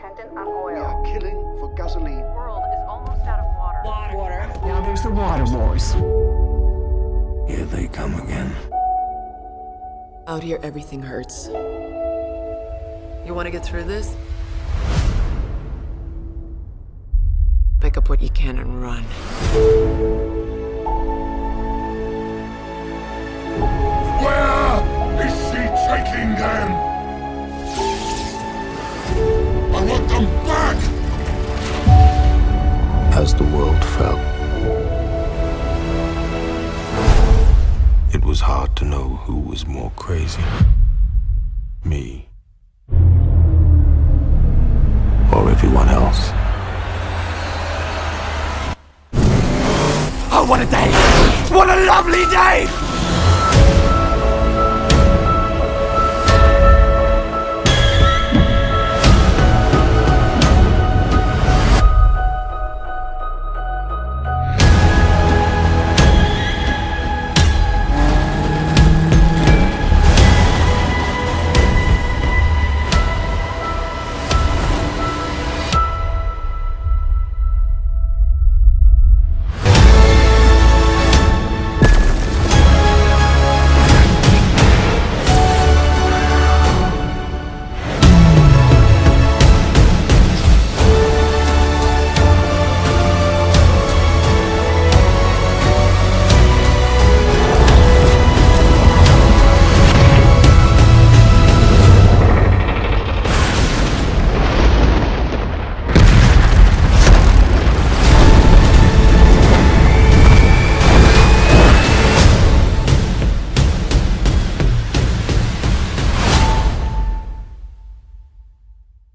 dependent on oil. We are killing for gasoline. The world is almost out of water. Now there's the water wars. Here they come again. Out here, everything hurts. You want to get through this? Pick up what you can and run. Where is she taking them? I want them back! As the world fell, it was hard to know who was more crazy, me or everyone else. What a day! What a lovely day!